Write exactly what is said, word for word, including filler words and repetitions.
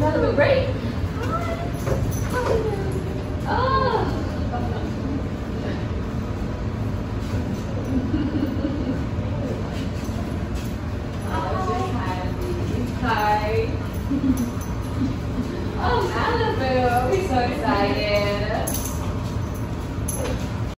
Malibu, right? Hi. Oh, Malibu, we're so excited.